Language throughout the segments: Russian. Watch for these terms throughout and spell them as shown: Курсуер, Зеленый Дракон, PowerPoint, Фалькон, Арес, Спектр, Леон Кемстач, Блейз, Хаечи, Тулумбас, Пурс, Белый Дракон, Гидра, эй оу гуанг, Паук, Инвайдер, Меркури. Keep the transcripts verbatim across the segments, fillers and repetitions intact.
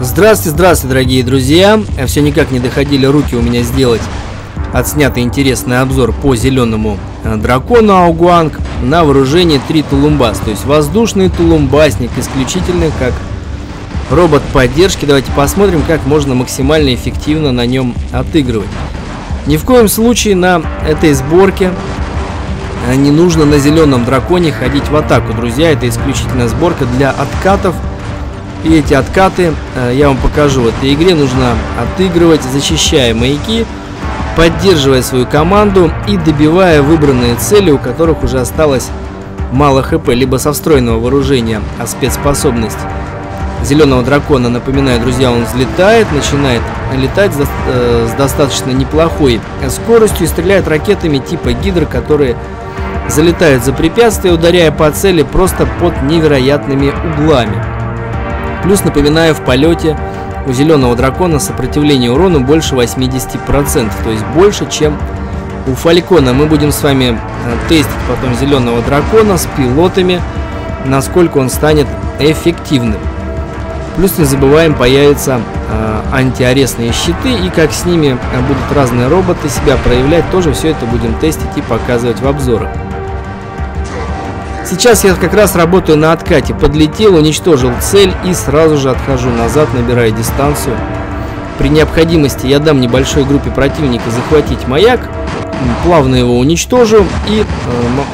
Здравствуйте, здравствуйте, дорогие друзья. Все никак не доходили руки у меня сделать отснятый интересный обзор по зеленому дракону эй оу гуанг на вооружении три Тулумбас. То есть воздушный тулумбасник, исключительно как робот поддержки. Давайте посмотрим, как можно максимально эффективно на нем отыгрывать. Ни в коем случае на этой сборке не нужно на зеленом драконе ходить в атаку, друзья. Это исключительно сборка для откатов. И эти откаты, я вам покажу, в этой игре нужно отыгрывать, защищая маяки, поддерживая свою команду и добивая выбранные цели, у которых уже осталось мало хп, либо со встроенного вооружения. А спецспособность зеленого дракона, напоминаю, друзья, он взлетает, начинает летать с достаточно неплохой скоростью и стреляет ракетами типа Гидра, которые залетают за препятствия, ударяя по цели просто под невероятными углами. Плюс, напоминаю, в полете у зеленого дракона сопротивление урону больше восьмидесяти процентов, то есть больше, чем у Фалькона. Мы будем с вами тестить потом зеленого дракона с пилотами, насколько он станет эффективным. Плюс, не забываем, появятся э, антиаресные щиты, и как с ними будут разные роботы себя проявлять, тоже все это будем тестить и показывать в обзорах. Сейчас я как раз работаю на откате. Подлетел, уничтожил цель и сразу же отхожу назад, набирая дистанцию. При необходимости я дам небольшой группе противника захватить маяк, плавно его уничтожу, и э,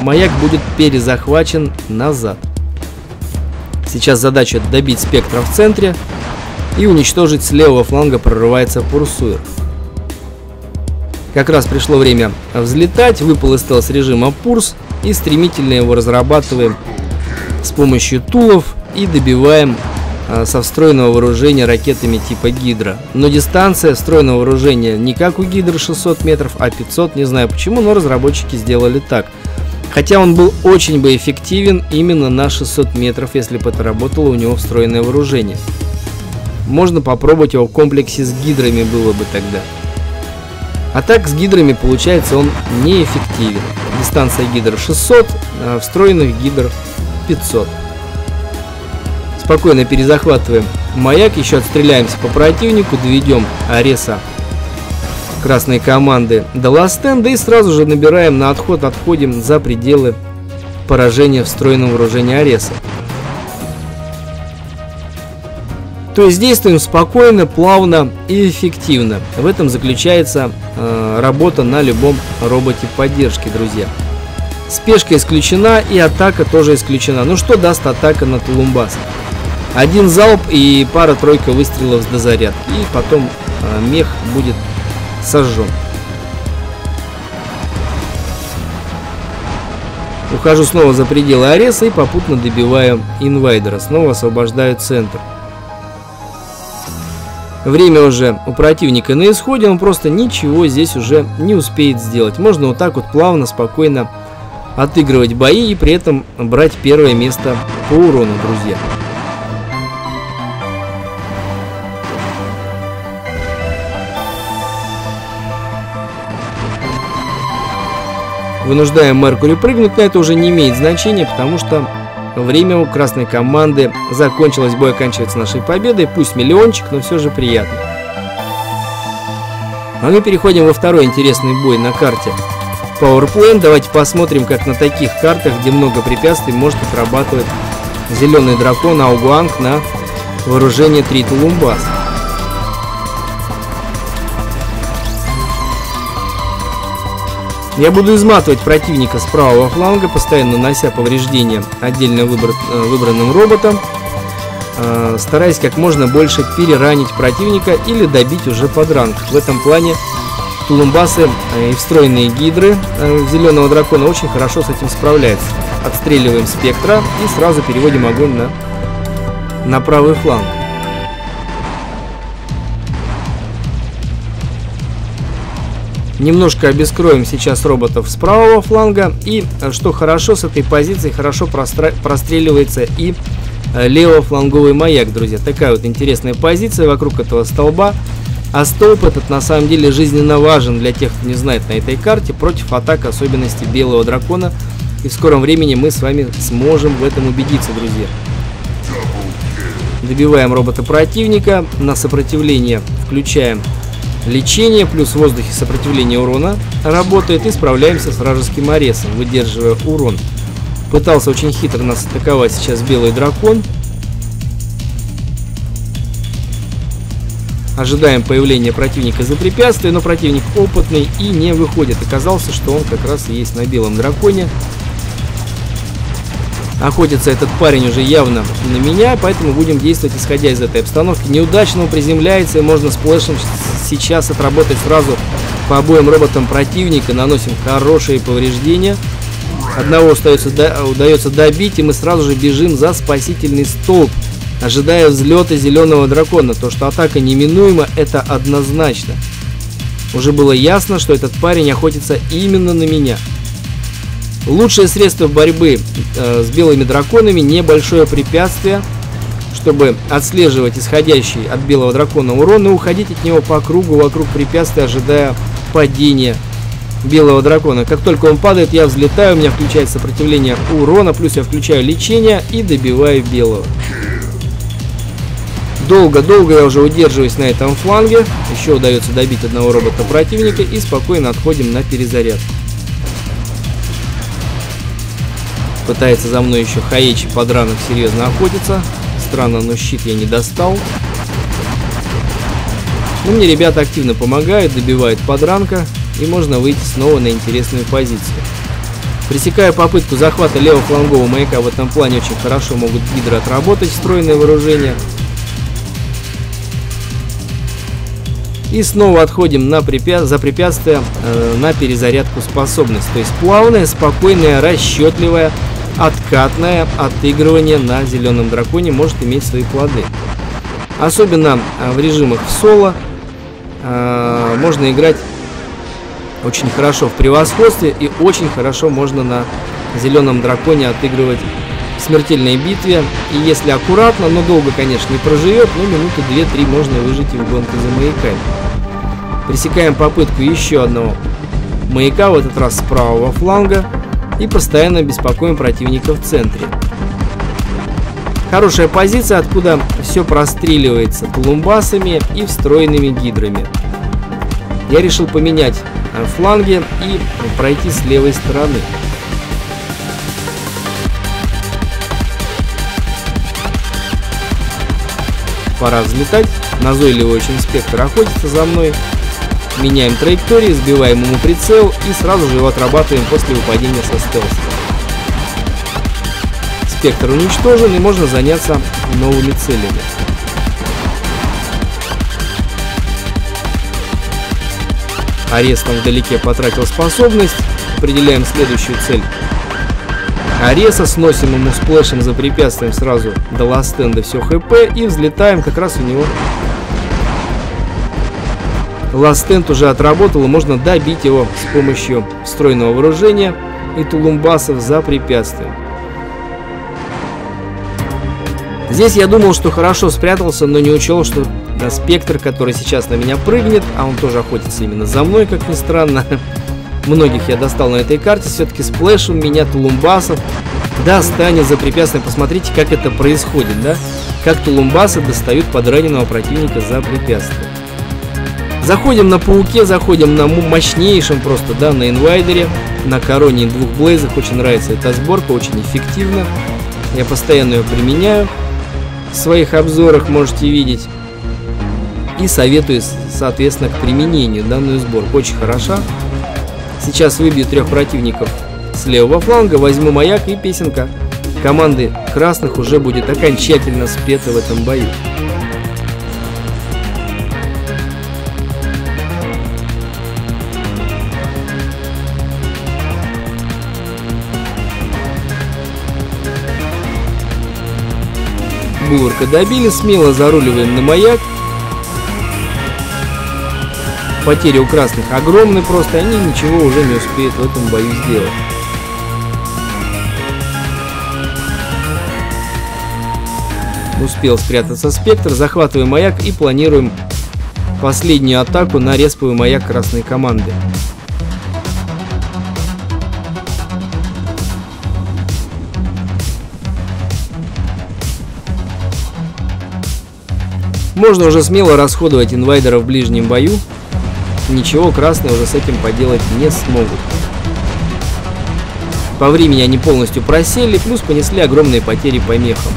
маяк будет перезахвачен назад. Сейчас задача добить спектра в центре и уничтожить. С левого фланга прорывается Курсуер. Как раз пришло время взлетать, выпал из стелс-режима Пурс и стремительно его разрабатываем с помощью тулов и добиваем э, со встроенного вооружения ракетами типа Гидра. Но дистанция встроенного вооружения не как у Гидра шестьсот метров, а пятьсот, не знаю почему, но разработчики сделали так. Хотя он был очень бы эффективен именно на шестьсот метров, если бы это работало у него встроенное вооружение. Можно попробовать его в комплексе с Гидрами было бы тогда. А так с Гидрами, получается, он неэффективен. Дистанция Гидр шестьсот, а встроенных Гидр пятьсот. Спокойно перезахватываем маяк, еще отстреляемся по противнику, доведем Ареса красной команды до ластенда и сразу же набираем на отход, отходим за пределы поражения встроенного вооружения Ареса. То есть действуем спокойно, плавно и эффективно. В этом заключается э, работа на любом роботе поддержки, друзья. Спешка исключена и атака тоже исключена. Ну что даст атака на Тулумбас? Один залп и пара-тройка выстрелов с дозарядки. И потом э, мех будет сожжен. Ухожу снова за пределы Ареса и попутно добиваю Инвайдера. Снова освобождаю центр. Время уже у противника на исходе, он просто ничего здесь уже не успеет сделать. Можно вот так вот плавно, спокойно отыгрывать бои и при этом брать первое место по урону, друзья. Вынуждаем Меркури прыгнуть, но это уже не имеет значения, потому что время у красной команды закончилось, бой оканчивается нашей победой. Пусть миллиончик, но все же приятно. А мы переходим во второй интересный бой на карте PowerPoint. Давайте посмотрим, как на таких картах, где много препятствий, может отрабатывать зеленый дракон эй оу гуанг на вооружении три Тулумбас. Я буду изматывать противника с правого фланга, постоянно нанося повреждения отдельно выбор, выбранным роботам, э, стараясь как можно больше переранить противника или добить уже под ранг. В этом плане Тулумбасы и встроенные Гидры э, зеленого дракона очень хорошо с этим справляются. Отстреливаем спектра и сразу переводим огонь на, на правый фланг. Немножко обескроем сейчас роботов с правого фланга. И что хорошо, с этой позиции хорошо простреливается и левофланговый маяк, друзья. Такая вот интересная позиция вокруг этого столба. А столб этот на самом деле жизненно важен для тех, кто не знает, на этой карте против атак, особенностей белого дракона. И в скором времени мы с вами сможем в этом убедиться, друзья. Добиваем робота противника. На сопротивление включаем лечение, плюс в воздухе сопротивление урона работает, и справляемся с вражеским аресом, выдерживая урон. Пытался очень хитро нас атаковать сейчас Белый Дракон. Ожидаем появления противника за препятствие, но противник опытный и не выходит. Оказалось, что он как раз и есть на Белом Драконе. Охотится этот парень уже явно на меня, поэтому будем действовать исходя из этой обстановки. Неудачно он приземляется, и можно сплэшем сейчас отработать сразу по обоим роботам противника. Наносим хорошие повреждения. Одного остается, до, удается добить, и мы сразу же бежим за спасительный столб, ожидая взлета Зеленого Дракона. То, что атака неминуема, это однозначно. Уже было ясно, что этот парень охотится именно на меня. Лучшее средство борьбы э, с Белыми Драконами — небольшое препятствие, чтобы отслеживать исходящий от Белого Дракона урон и уходить от него по кругу вокруг препятствия, ожидая падения Белого Дракона. Как только он падает, я взлетаю, у меня включает сопротивление урона, плюс я включаю лечение и добиваю Белого. Долго-долго я уже удерживаюсь на этом фланге. Еще удается добить одного робота противника, и спокойно отходим на перезарядку. Пытается за мной еще Хаечи подранок серьезно охотиться. Странно, но щит я не достал. Но мне ребята активно помогают, добивают подранка, и можно выйти снова на интересную позицию. Пресекая попытку захвата левофлангового маяка, в этом плане очень хорошо могут гидры отработать встроенное вооружение. И снова отходим на препя... за препятствие э, на перезарядку способность. То есть плавное, спокойное, расчетливое, откатное отыгрывание на Зеленом Драконе может иметь свои плоды. Особенно в режимах в соло э, можно играть очень хорошо в превосходстве, и очень хорошо можно на Зеленом Драконе отыгрывать в смертельной битве. И если аккуратно, но долго, конечно, не проживет, но минуты две-три можно выжить и в гонке за маяками. Пресекаем попытку еще одного маяка, в этот раз с правого фланга, и постоянно беспокоим противника в центре. Хорошая позиция, откуда все простреливается тулумбасами и встроенными гидрами. Я решил поменять фланги и пройти с левой стороны. Пора взлетать. Назойливый очень спектр охотится за мной. Меняем траектории, сбиваем ему прицел и сразу же его отрабатываем после выпадения со стелса. Спектр уничтожен, и можно заняться новыми целями. Арес там вдалеке потратил способность. Определяем следующую цель. Ареса, сносим ему сплэшем за препятствием сразу до ластенда все хп, и взлетаем как раз у него. Ластенд уже отработал, и можно добить его с помощью встроенного вооружения и тулумбасов за препятствием. Здесь я думал, что хорошо спрятался, но не учел, что спектр, который сейчас на меня прыгнет, а он тоже охотится именно за мной, как ни странно. Многих я достал на этой карте, все-таки сплэшем меня тулумбасов достанет за препятствием. Посмотрите, как это происходит, да? Как тулумбасы достают подраненного противника за препятствие. Заходим на пауке, заходим на мощнейшем просто, да, на инвайдере, на короне и двух блейзах. Очень нравится эта сборка, очень эффективна. Я постоянно ее применяю. В своих обзорах можете видеть. И советую, соответственно, к применению данную сборку. Очень хороша. Сейчас выбью трех противников с левого фланга, возьму маяк, и песенка команды красных уже будет окончательно спета в этом бою. Булорка добили, смело заруливаем на маяк. Потери у красных огромны просто, они ничего уже не успеют в этом бою сделать. Успел спрятаться спектр, захватываем маяк и планируем последнюю атаку на респовый маяк красной команды. Можно уже смело расходовать инвайдера в ближнем бою. Ничего красные уже с этим поделать не смогут. По времени они полностью просели, плюс понесли огромные потери по мехам.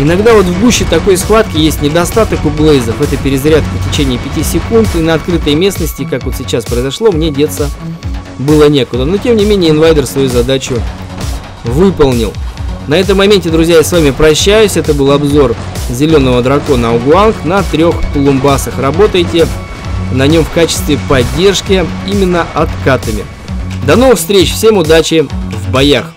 Иногда вот в гуще такой схватки есть недостаток у блейзов. Это перезарядка в течение пяти секунд, и на открытой местности, как вот сейчас произошло, мне деться было некуда. Но тем не менее инвайдер свою задачу выполнил. На этом моменте, друзья, я с вами прощаюсь. Это был обзор зеленого дракона эй оу гуанг на трех тулумбасах. Работайте на нем в качестве поддержки именно откатами. До новых встреч, всем удачи в боях!